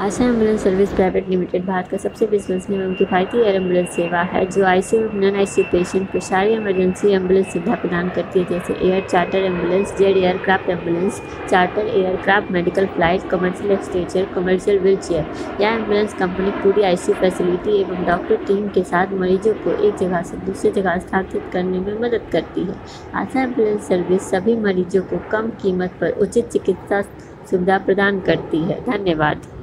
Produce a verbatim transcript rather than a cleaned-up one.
आशा ambulance service private limited Bharat का सबसे विश्वसनीय एवं किफ़ायती एयर एम्बुलेंस सेवा है जो आईसीयू और नॉन आईसीयू पेशेंट को सारी इमरजेंसी एम्बुलेंस सुविधा प्रदान करती है, जैसे air charter ambulance, jet aircraft ambulance, charter aircraft, medical flight, commercial stretcher, commercial wheelchair. यह एम्बुलेंस कंपनी पूरी आईसीयू फैसिलिटी एवं डॉक्टर टीम के साथ मरीजों को एक जगह से दूसरी जगह स्थानांतरित करने में मदद करती है। आशा एम्बुलेंस सर्विस सभी मरीजों को कम कीमत पर उचित चिकित्सा सुविधा प्रदान करती है। धन्यवाद।